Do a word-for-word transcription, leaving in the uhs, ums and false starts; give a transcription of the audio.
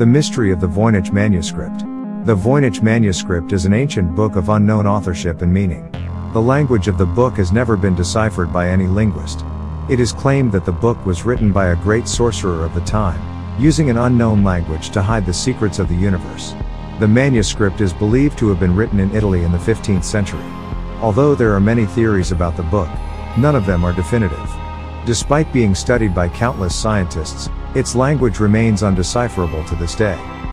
The mystery of the Voynich Manuscript. The Voynich Manuscript is an ancient book of unknown authorship and meaning. The language of the book has never been deciphered by any linguist. It is claimed that the book was written by a great sorcerer of the time, using an unknown language to hide the secrets of the universe. The manuscript is believed to have been written in Italy in the fifteenth century. Although there are many theories about the book, none of them are definitive. Despite being studied by countless scientists, its language remains undecipherable to this day.